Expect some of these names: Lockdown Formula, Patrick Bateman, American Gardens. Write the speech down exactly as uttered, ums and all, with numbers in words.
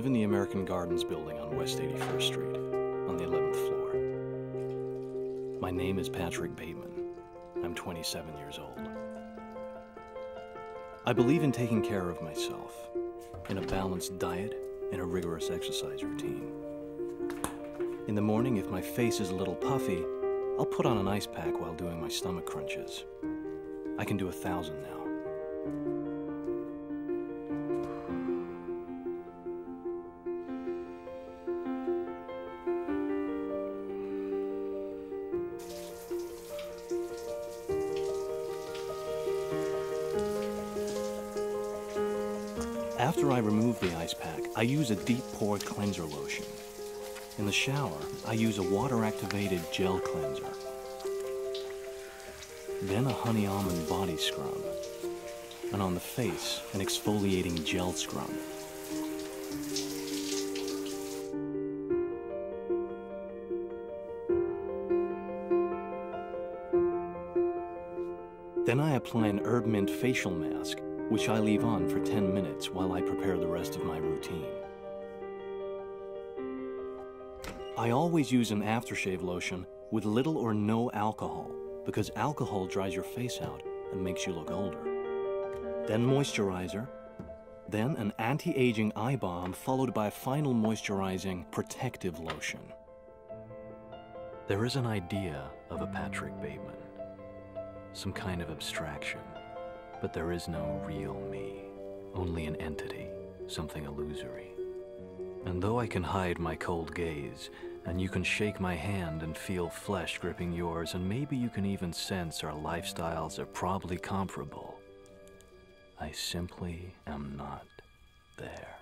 live in the American Gardens building on West eighty-first Street, on the eleventh floor. My name is Patrick Bateman. I'm twenty-seven years old. I believe in taking care of myself, in a balanced diet and a rigorous exercise routine. In the morning, if my face is a little puffy, I'll put on an ice pack while doing my stomach crunches. I can do a thousand now. After I remove the ice pack, I use a deep pore cleanser lotion. In the shower, I use a water-activated gel cleanser. Then a honey almond body scrub. And on the face, an exfoliating gel scrub. Then I apply an herb mint facial mask, which I leave on for ten minutes while I prepare the rest of my routine. I always use an aftershave lotion with little or no alcohol, because alcohol dries your face out and makes you look older. Then moisturizer, then an anti-aging eye balm, followed by a final moisturizing protective lotion. There is an idea of a Patrick Bateman, some kind of abstraction. But there is no real me, only an entity, something illusory. And though I can hide my cold gaze, and you can shake my hand and feel flesh gripping yours, and maybe you can even sense our lifestyles are probably comparable, I simply am not there.